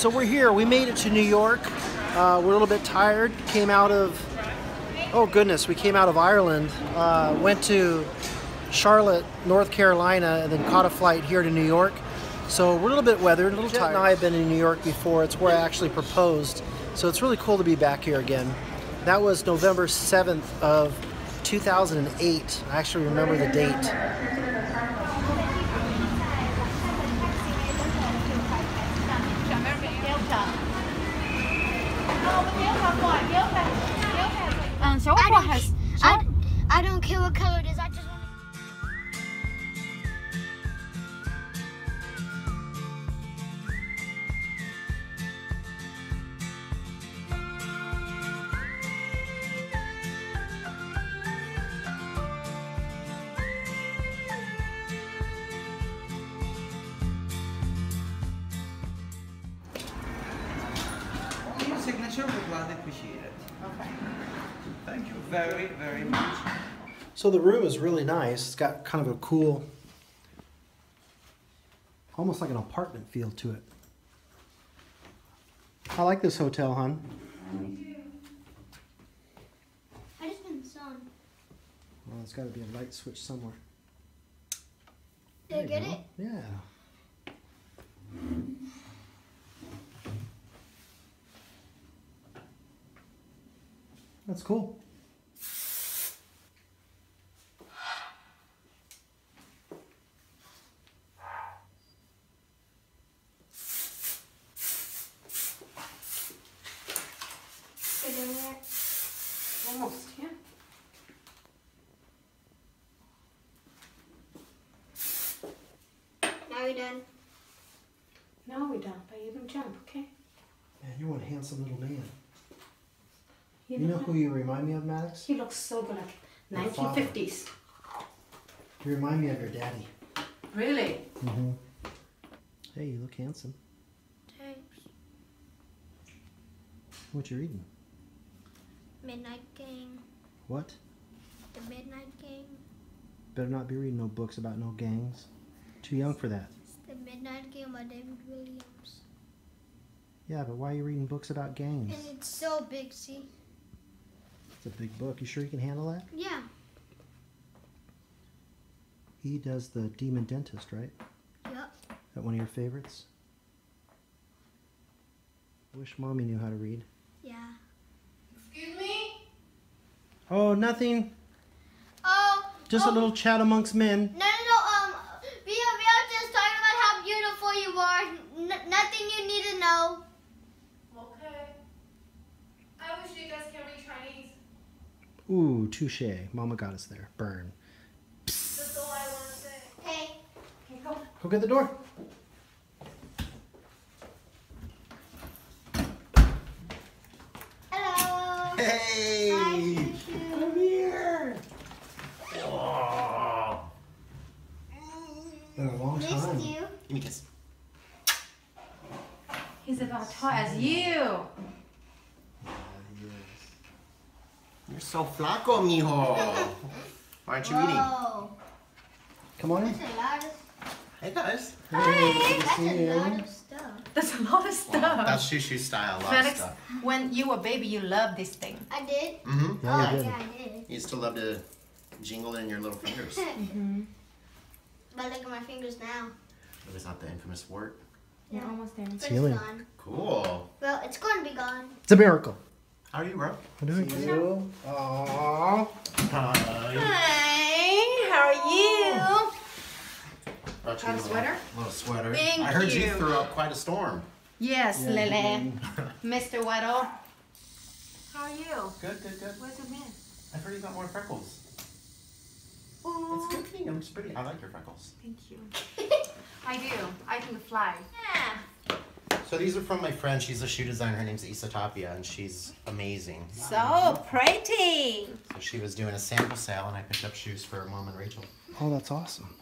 So we're here. We made it to New York. We're a little bit tired. Came out of, oh goodness, we came out of Ireland. Went to Charlotte, North Carolina, and then caught a flight here to New York. So we're a little bit weathered, a little tired. Jet and I have been in New York before. It's where I actually proposed. So it's really cool to be back here again. That was November 7th of 2008. I actually remember the date. I don't care what color it is. I just want signature. We're glad appreciate it. Okay. Thank you very, very much. So the room is really nice. It's got kind of a cool, almost like an apartment feel to it. I like this hotel, hon. I just been in the sun. Well, there's got to be a light switch somewhere. Did I get it? Yeah. That's cool. Almost, yeah. Now we're done. No, we're done, but you can jump, okay? Man, you're one handsome little man. You know who you remind me of, Maddox? He looks so good, like 1950s. You remind me of your daddy. Really? Mm-hmm. Hey, you look handsome. Thanks. What you reading? Midnight Gang. What? The Midnight Gang. Better not be reading no books about no gangs. Too young for that. It's The Midnight Gang by David Williams. Yeah, but why are you reading books about gangs? And it's so big, see? It's a big book. You sure you can handle that? Yeah. He does The Demon Dentist, right? Yep. Is that one of your favorites? Wish Mommy knew how to read. Yeah. Excuse me? Oh, nothing. Oh. Just a little chat amongst men. No. We are just talking about how beautiful you are. Nothing you need to know. Okay. I wish you guys can read Chinese. Ooh, touche. Mama got us there. Burn. That's all I want to say. Hey. Can you go get the door. Hello. Hey. Hi, come here. Oh. Been a long time. Missed you. Give me a kiss. He's about as tall as you. You're so flaco, mijo. Why aren't you eating? Come on in. That's a lot of... Hey, guys. Hey. That's a lot of stuff. That's a lot of stuff. Wow, that's Shushu style, a lot of stuff. When you were a baby, you loved this thing. I did? Mm-hmm. Yeah, oh, yeah, I did. You used to love to jingle in your little fingers. Mm-hmm. But look at my fingers now. It was not the infamous wart. Yeah, almost there. It's healing. Gone. Cool. Well, it's going to be gone. It's a miracle. How are you, bro? I'm doing good. Aww. Hi. How are you? Got you a sweater? Little sweater. Thank I heard you. You threw up quite a storm. Yes, yeah, Lele. Mr. Weddle. How are you? Good, good, good. Where's your man? I've heard you got more freckles. Ooh. It's good thing. It's pretty. I like your freckles. Thank you. I do. I can fly. Yeah. So these are from my friend. She's a shoe designer. Her name's Issa Tapia, and she's amazing. So pretty. So she was doing a sample sale, and I picked up shoes for her mom and Rachel. Oh, that's awesome.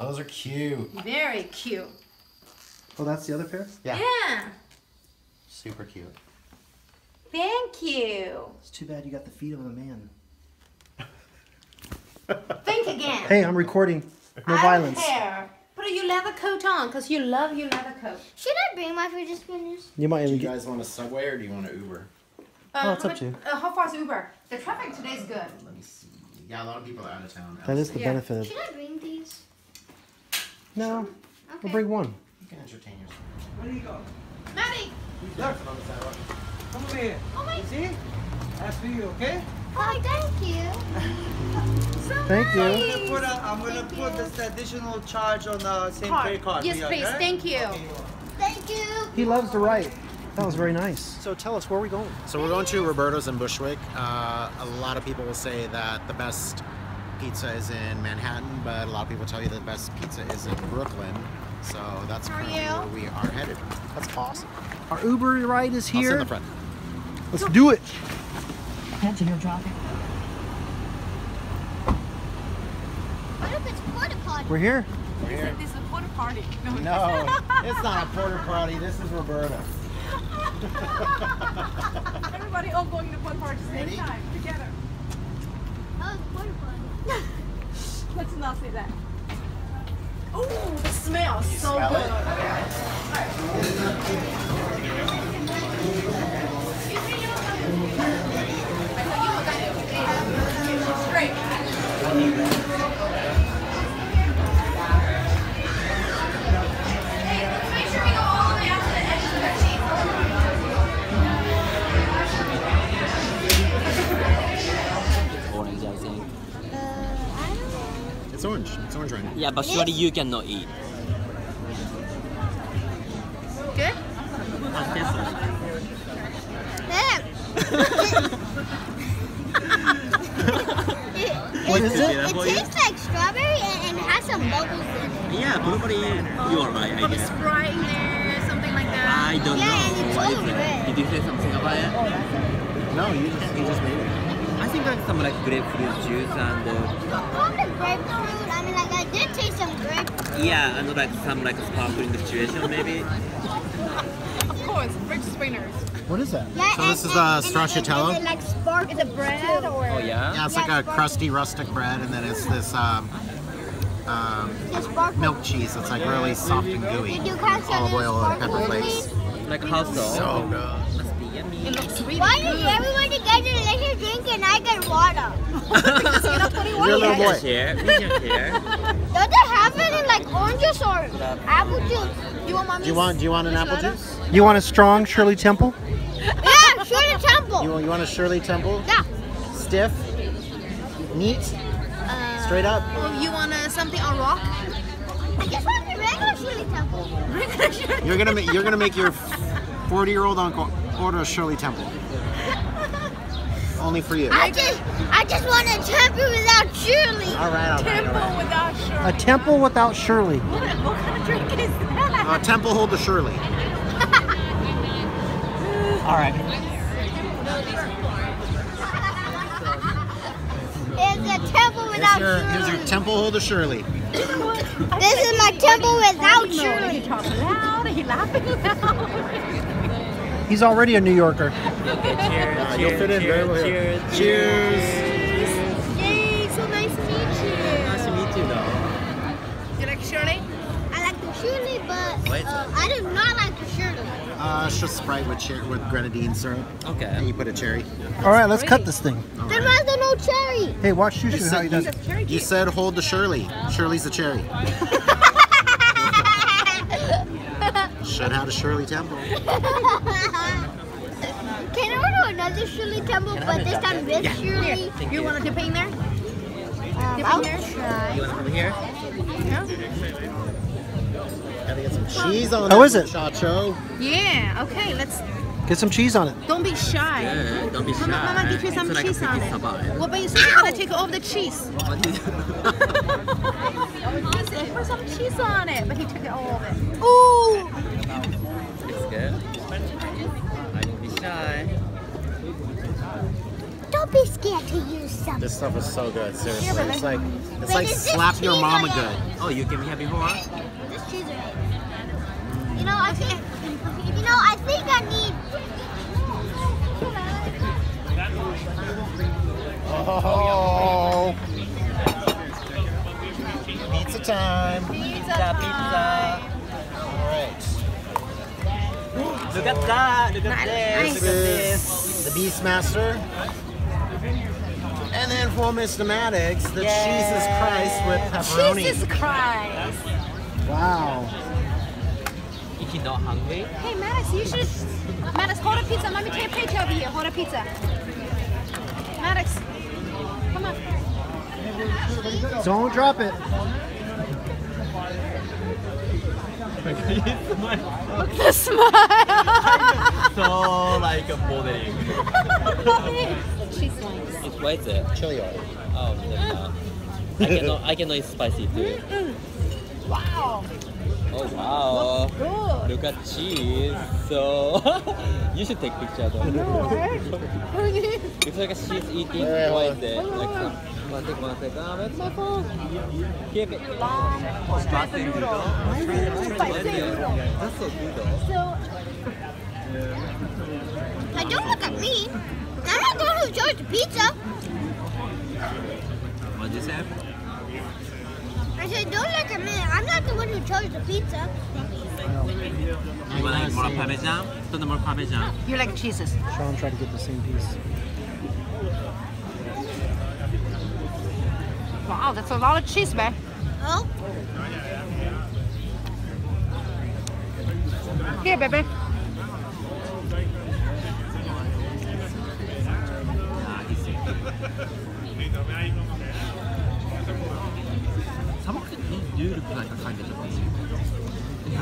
Those are cute. Very cute. Oh, that's the other pair? Yeah. Yeah. Super cute. Thank you. It's too bad you got the feet of a man. Think again. Hey, I'm recording. No violence. I don't care. Put your leather coat on, because you love your leather coat. Should I bring my fidget spinners? You might even do you guys want a Subway or do you want an Uber? Oh, it's up to you. How far is Uber? The traffic today is good. Let me see. Yeah, a lot of people are out of town. That is the benefit of... Should I bring these? No. Okay. We'll bring one. You can entertain yourself. Where do you go? Maddie! He's lurking on the sidewalk. Come over here. Oh my... See? That's for you, okay? Oh, thank you. So thank nice. You. I'm going to put this additional charge on the same credit card. Yes, please. Right? Thank you. Okay. Thank you. He loves to write. That was very nice. So tell us, where are we going? So we're going to Roberta's in Bushwick. A lot of people will say that the best pizza is in Manhattan, but a lot of people tell you that the best pizza is in Brooklyn. So that's where we are headed. That's awesome. Our Uber ride is here. I'll sit in the front. Let's do it. That's airdropping. What if it's porta potty? We're here. This is a porta party. No, no, it's not a porta party. This is Roberta. Everybody all going to porta party at the same time, together. Oh, porta potty. Let's not say that. Oh, the smell is so good. It's orange. It's orange right now. Yeah, but surely you cannot eat. Good? What is it? It tastes like strawberry and it has some bubbles in it. Yeah, blueberry. You are right, I guess. Some Sprite in there, something like that. I don't know. Yeah, and it's all red. Did you say something about it? No, you just made it. I think that's some like grapefruit juice and... grapefruit, I mean like I did taste some grapefruit. Yeah, and like some like sparkling situation maybe. Of course, fridge spinners. What is that? Yeah, so this is stracciatella. Is it like spark the bread or...? Oh yeah? Yeah, it's like a crusty rustic bread and then it's this milk cheese that's like really soft and gooey. Olive oil and pepper flakes. Like how so good. It looks really good. Why did everybody get a delicious drink and I get water? Because you're not putting water in it. We don't care. Does it happen in like orange juice or apple juice? Do you want an apple juice? You want a strong Shirley Temple? Yeah, Shirley Temple. You want a Shirley Temple? Yeah. Stiff? Neat? Straight up? You want something on rock? I just want a regular Shirley Temple. Regular Shirley Temple. You're gonna make your 40-year-old uncle order a Shirley Temple. Only for you. I just want a temple without Shirley. All right. Temple without Shirley. A temple without Shirley. What kind of drink is that? A temple hold the Shirley. All right. It's a temple without Shirley. Here's your temple hold the Shirley. This is my temple without Shirley. He talks loud. He laughing loud. He's already a New Yorker. Okay, cheers. You'll fit in very well. Cheers. Cheers. Yay, so nice to meet you. Nice to meet you, though. You like Shirley? I like the Shirley, but I do not like the Shirley. It's just Sprite with grenadine syrup. Okay. And you put a cherry. All right, let's cut this thing. There was no cherry. Hey, watch Shushu how he does it. You said hold the Shirley. Shirley's the cherry. Should have a Shirley Temple. Can I order another Shirley Temple, but this time with Shirley? Here. You want to dip it in there? I'll try. You want to come here? Yeah. Gotta get some cheese on it. How is it? Chacho. Yeah, okay, let's... Get some cheese on it. Don't be shy. Yeah, don't be shy. Mama, get you some cheese on it. What about you? So you're going to take all the cheese. He said, put some cheese on it, but he took all of it. Ooh! It's good. Don't be shy. Don't be scared to use something. This stuff is so good, seriously. Yeah, it's like slap your mama good. Oh, you can be happy for us? This cheese on it. You know, I think I need... Oh! Pizza time! Pizza time! Look at that! Look at this! Nice. Look at this! The Beastmaster. And then for Mr. Maddox, the Jesus Christ with pepperoni. Jesus Christ! Wow. Is he not hungry? Hey Maddox, you should... Maddox, hold a pizza. Mommy can't plate over here. Hold a pizza. Maddox, come on. Don't drop it. Look at the smile! So like a bowling. She's nice. It's white there. Chili oil. Oh, no. I cannot eat spicy too. Wow! Oh wow! Look at cheese. So you should take picture though. No, right? It's like she's eating white there. Like, One second. That's my phone. Keep it. Long. That's a noodle. That's a noodle. So, don't look at me. I'm not going to George Pizza. What'd you say? I said, don't look at me. I'm not the one who chose the pizza. You want like more parmesan? Put more parmesan. You like cheeses. Sean tried to get the same piece. Wow, that's a lot of cheese, man. Oh? Here, baby. Someone could eat noodles like a kind of I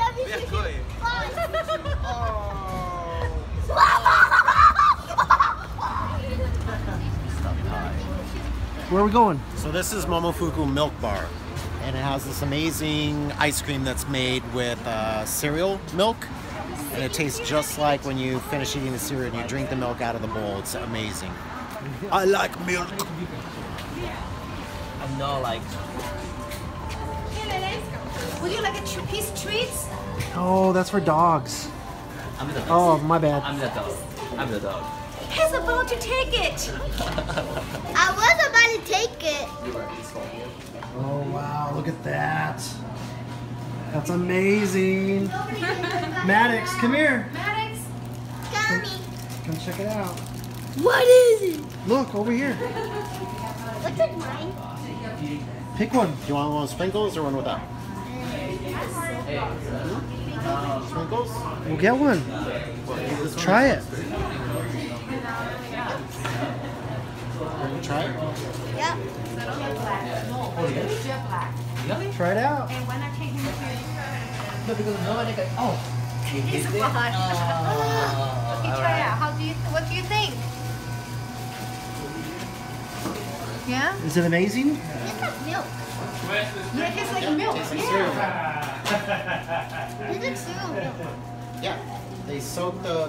love you. Where are we going? So this is Momofuku Milk Bar, and it has this amazing ice cream that's made with cereal milk, and it tastes just like when you finish eating the cereal and you drink the milk out of the bowl. It's amazing. I like milk. I'm not like. Would you like a piece of treats? Oh, that's for dogs. Oh, my bad. I'm the dog. He's about to take it. I was about to take it. Oh, wow. Look at that. That's amazing. Maddox, come here. Maddox, come check it out. What is it? Look, over here. What's in mine? Pick one. Do you want one with sprinkles or one without? Sprinkles? We'll get one. Try it. Try it? Yep. Okay. Try it out. And when I take him to no, because nobody can. Oh. He's fine. Okay, try it out. What do you think? Yeah? Is it amazing? It's like milk. Yeah, it tastes like milk. Yeah. It's like cereal milk. Yeah. They soak the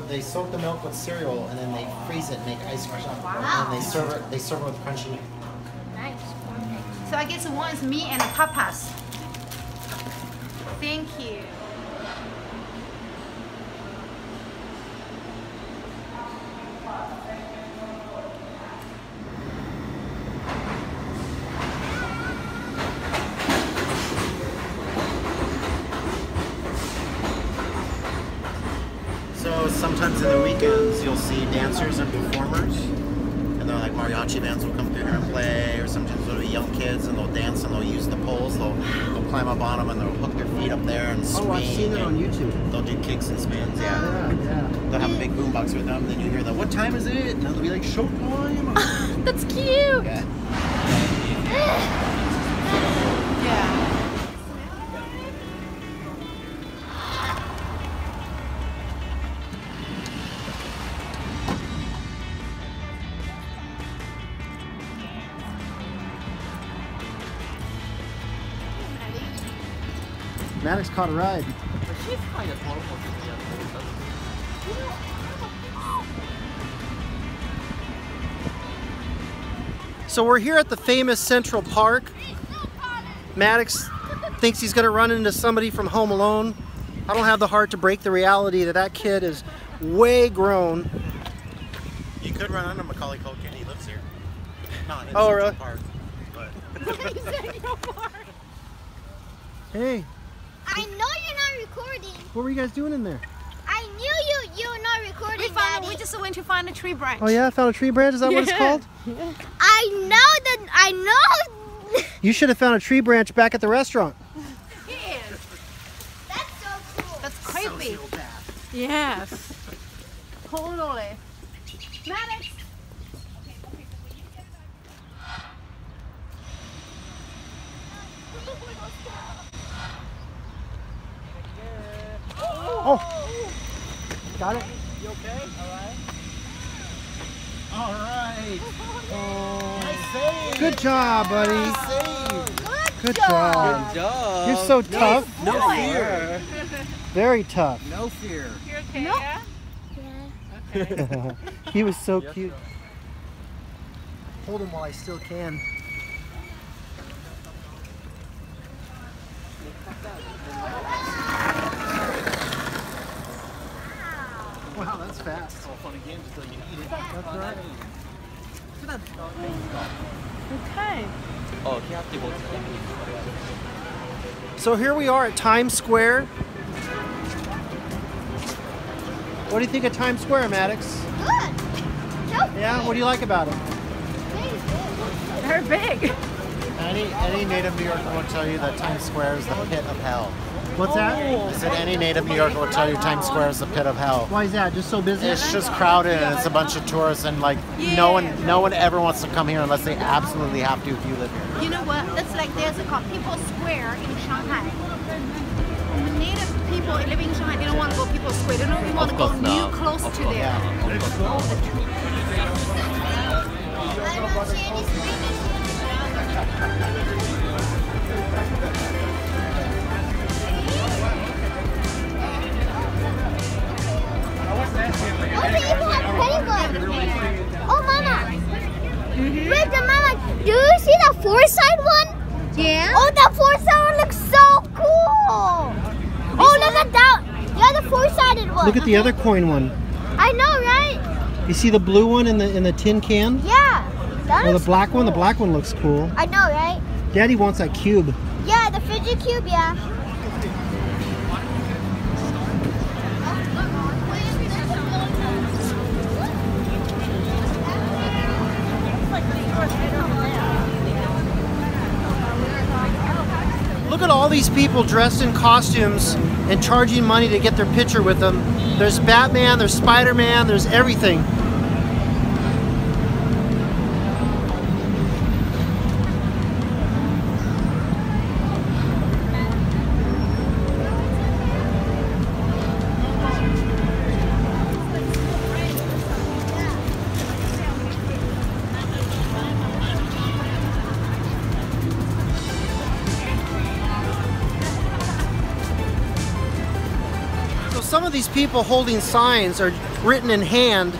milk with cereal and then they freeze it, and make ice cream. Wow. And they serve it with crunchy milk. Nice. So I guess one is me and the papas. Thank you. Sometimes in the weekends, you'll see dancers and performers, and they're like mariachi bands will come through here and play, or sometimes they'll be young kids and they'll dance and they'll use the poles, they'll climb up on them and they'll hook their feet up there and swing. Oh, I've seen it on YouTube. They'll do kicks and spins, yeah. They'll have a big boombox with them, and then you hear them, what time is it? And they'll be like, showtime! That's cute! Yeah. Yeah. Maddox caught a ride. She's kind of tall for me. So we're here at the famous Central Park. Maddox thinks he's going to run into somebody from Home Alone. I don't have the heart to break the reality that that kid is way grown. You could run into Macaulay Culkin. He lives here. Not in Central Park. But. Hey. I know you're not recording. What were you guys doing in there? I knew you were not recording, we just went to find a tree branch. Oh yeah, found a tree branch? Is that what it's called? Yeah. I know. You should have found a tree branch back at the restaurant. Yeah. That's so cool. That's creepy. Yes. Hold on. Maddox. Oh! Got it? You okay? Alright. Alright. Oh. Nice save. Good job, buddy. Good job. You're so tough. No fear. Very tough. No fear. You're okay? Nope. Yeah? Okay. He was so cute. Hold him while I still can. Wow, that's fast. It's all fun and games until you eat it. That's right. Okay. So here we are at Times Square. What do you think of Times Square, Maddox? Good. Yeah, what do you like about it? They're big. Any native New Yorker will tell you that Times Square is the pit of hell. What's that? I said any native New Yorker will tell you Times Square is the pit of hell. Why is that? Just so busy? It's just crowded and it's a bunch of tourists and like no one ever wants to come here unless they absolutely have to if you live here. You know what? That's like there's a People's Square in Shanghai. Native people living in Shanghai, they don't want to go People's Square. They don't even want to go close to there. Yeah. Oh, people have penguins. Oh, Mama. Wait, Mama, do you see the four-side one? Yeah. Oh, the four-side one looks so cool. Oh, look at that. Yeah, the four-sided one. Look at the other coin one. I know, right? You see the blue one in the tin can? Yeah. Oh, the black one? The black one looks cool. I know, right? Daddy wants that cube. Yeah, the fidget cube, yeah. Look at all these people dressed in costumes and charging money to get their picture with them. There's Batman, there's Spider-Man, there's everything. Some of these people holding signs are written in hand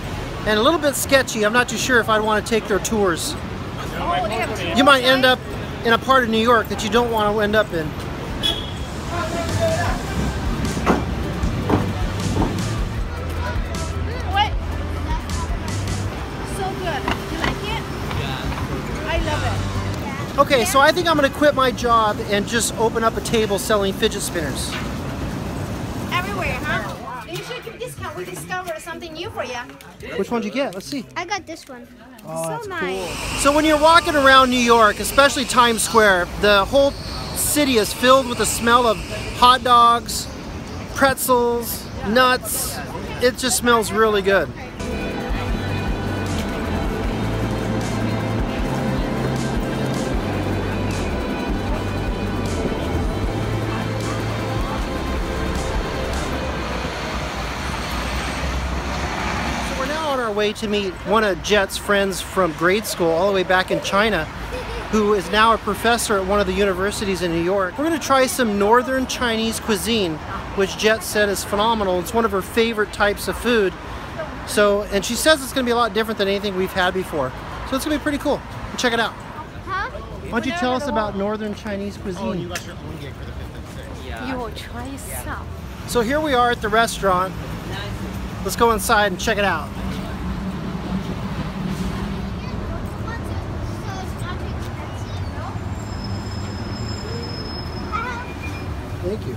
and a little bit sketchy. I'm not too sure if I'd want to take their tours. Oh, you might end up in a part of New York that you don't want to end up in. What? So good. You like it? Yeah. I love it. Okay, so I think I'm going to quit my job and just open up a table selling fidget spinners. We discovered something new for you. Which one did you get? Let's see. I got this one. Oh, so nice. Cool. So when you're walking around New York, especially Times Square, the whole city is filled with the smell of hot dogs, pretzels, nuts. It just smells really good. Way to meet one of Jet's friends from grade school all the way back in China, who is now a professor at one of the universities in New York. We're going to try some northern Chinese cuisine, which Jet said is phenomenal. It's one of her favorite types of food. So, and she says it's going to be a lot different than anything we've had before. So it's going to be pretty cool. Check it out. Huh? Why don't you tell us about northern Chinese cuisine? Oh, you got your own gig for the 5th and 6th. Yeah. You will try yourself. So here we are at the restaurant. Let's go inside and check it out. Thank you.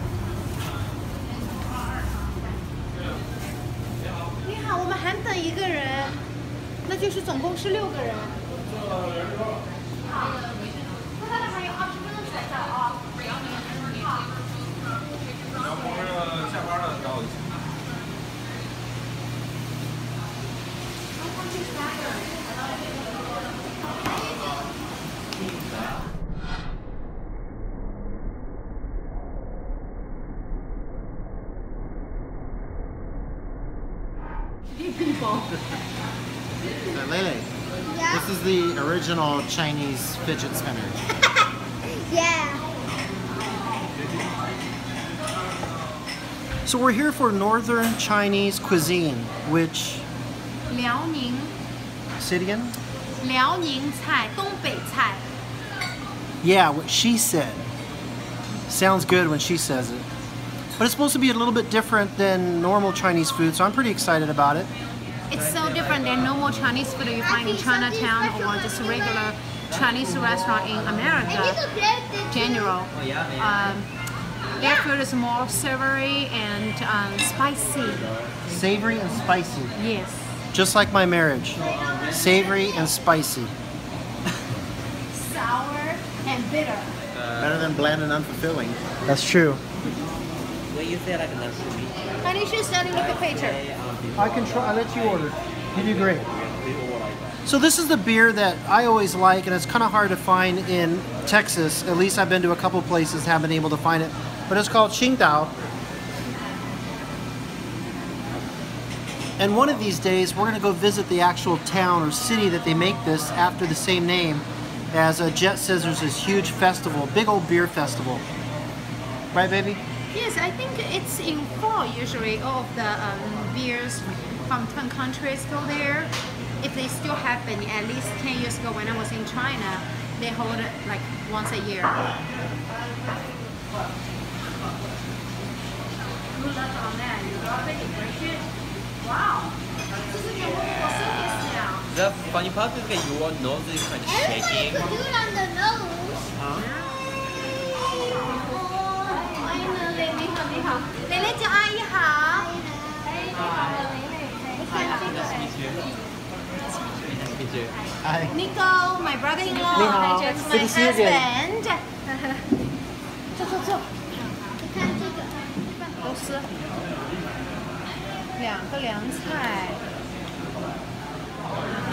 This is the original Chinese fidget spinner. Yeah. So we're here for Northern Chinese cuisine, which... Liao Ning. Say it again? Liao Ning Cai, Dong Bei Cai. Yeah, what she said. Sounds good when she says it. But it's supposed to be a little bit different than normal Chinese food, so I'm pretty excited about it. It's so different than normal Chinese food you find in Chinatown or just regular Chinese restaurant in America. General, their food is more savory and spicy. Savory and spicy. Yes. Just like my marriage, savory and spicy. Sour and bitter. Better than bland and unfulfilling. That's true. What you say like a luxury? Honey, she's standing with the picture. I can try. I'll let you order. You do great. So this is the beer that I always like, and it's kind of hard to find in Texas. At least I've been to a couple places, haven't been able to find it. But it's called Qingdao. And one of these days, we're going to go visit the actual town or city that they make this after the same name as Jet Scissors' huge festival, big old beer festival. Right, baby? Yes, I think it's in fall usually. All of the beers from different countries go there. If they still happen, at least 10 years ago when I was in China, they hold it like once a year. Good luck on that. Wow. This is your work for service now. The funny part is that your nose is kind of shaking. Everybody could do it on the nose. Huh? Hi. Nico, my brother-in-law, just my husband.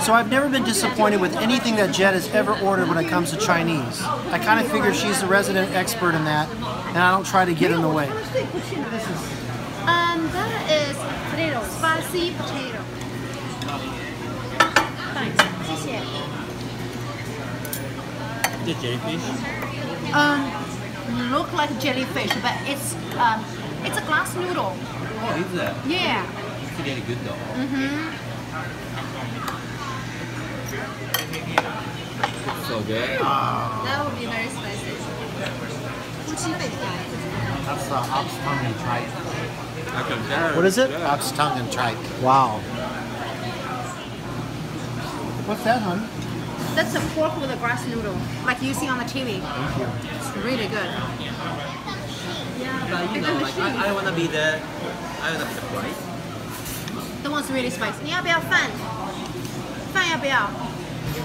So I've never been disappointed with anything that Jet has ever ordered when it comes to Chinese. I kind of figure she's the resident expert in that, and I don't try to get in the way. That is potato, spicy potato. The jellyfish? Look like jellyfish, but it's a glass noodle. Oh, is it? Yeah. It's really good though. Mm-hmm. It's so good. That would be very spicy. That's the ox tongue and tripe. What is it? Yeah. Ox tongue and tripe. Wow. What's that, hon? That's a pork with a grass noodle, like you see on the TV. Thank you. It's really good. Yeah, but you know, like, I want to be the... I want to be the price. The one's really spicy. 你要不要饭? 饭要不要?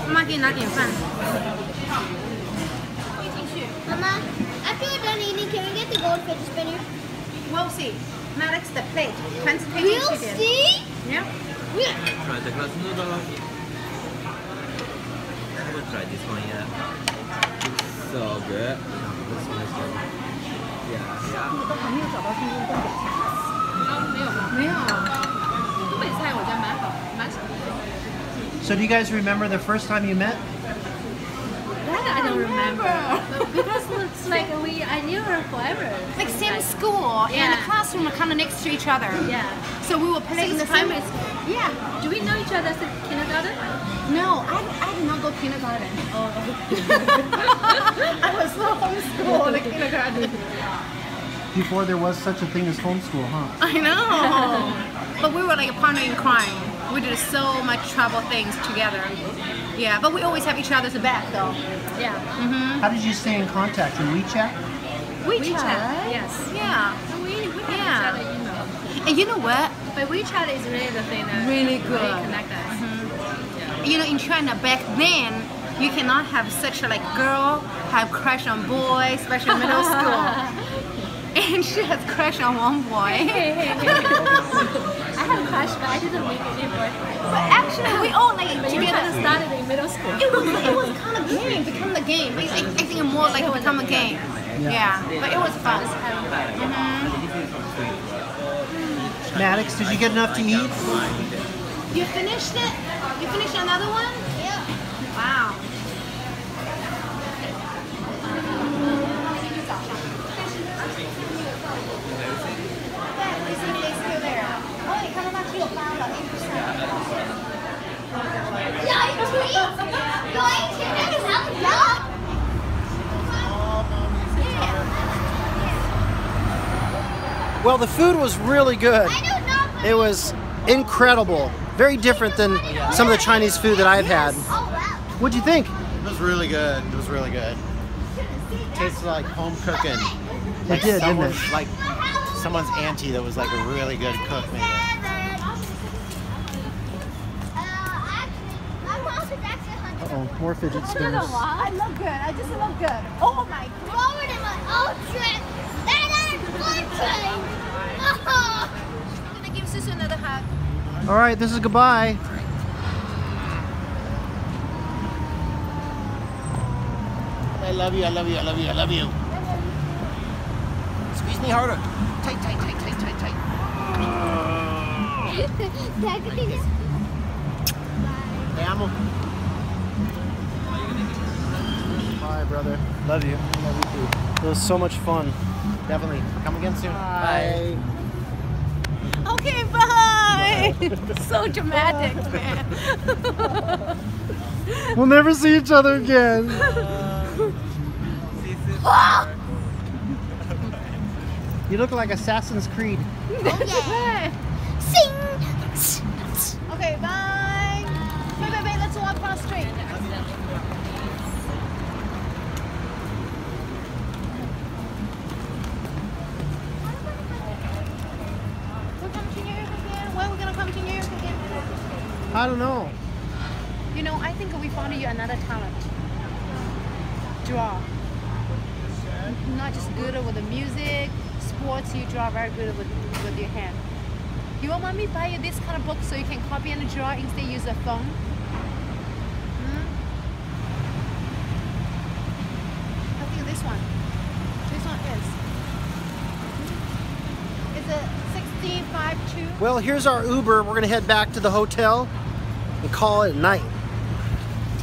妈妈给你拿点饭. 可以进去. Mama, after you're done eating, can we get the goldfish spinner? We'll see. Maddox, the plate. We'll see? Yeah. We'll try the glass noodle. Try this one, yeah. It's so good. This one is good. Yeah, yeah. So do you guys remember the first time you met? That I don't remember. Because it's like I knew her forever. Like same school, yeah. In the classroom, we're kind of next to each other. Yeah. So we were playing in the primary school. Yeah. Do we know each other as a kindergarten? No, I did not go kindergarten. Oh. I was so homeschooled in kindergarten. Before there was such a thing as homeschool, huh? I know. But we were like a partner in crime. We did so much travel things together. Yeah, but we always have each other's back though. Yeah. Mm-hmm. How did you stay in contact? Through WeChat? WeChat? Yes. Yeah. And you know what? But WeChat is really the thing that really good. Really connect us. Mm-hmm. You know, in China back then, you cannot have such a like girl have crush on boy, especially middle school. And she has crush on one boy. I have a crush, but I didn't meet any boyfriend. But actually, we all like together started in middle school. It was kind of game, become the game. But I think more like become a game. Yeah, but it was fun. Mm-hmm. Maddox, did you get enough to eat? You finished it? You finished another one? Yeah. Wow. Well, the food was really good. It was incredible. Very different than some of the Chinese food that I've had. What'd you think? It was really good. It was really good. It tasted like home cooking. Like it did, didn't it? Like someone's auntie that was like a really good cook. Uh-oh, more fidget spinners. I look good. I just look good. Oh my God. Forward in my own trip. I'm gonna give Sisu another hug. All right, this is goodbye. I love you. I love you. I love you. I love you. Squeeze me harder. Tight, tight, tight, tight, tight, tight. Te amo. Bye, brother. Love you. I love you too. It was so much fun. Definitely. Come again soon. Bye. Bye. Okay, bye. Bye. So dramatic, man. We'll never see each other again. You look like Assassin's Creed. Okay. Sing. Okay, bye. Wait, wait, wait. Let's walk across the street. I don't know. You know, I think we found you another talent. Draw. Not just good with the music, sports, you draw very good with your hand. You want me to buy you this kind of book so you can copy and draw instead use a phone? Hmm? I think this one. This one is. It's a 1652. Well, here's our Uber. We're going to head back to the hotel and call it a night.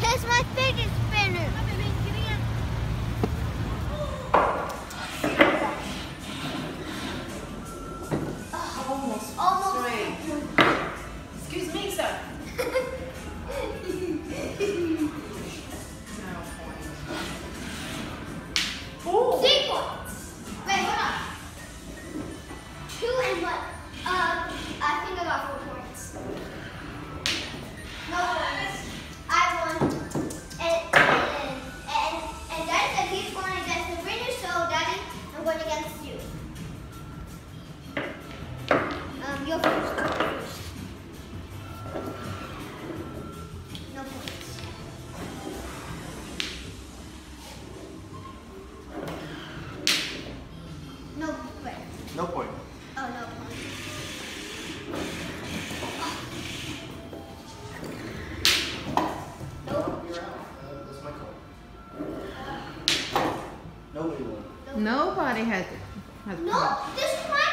Test my fidget spinner. Almost. Almost. Excuse me, sir. Oh. 3 points. Wait, hold on. 2 and 1. I think I got 4 points. No, I won. And Daddy said he's going against the British, so Daddy, I'm going against you. You're first. No points. No point. No point. Oh, no point. Nobody has it. No, this is my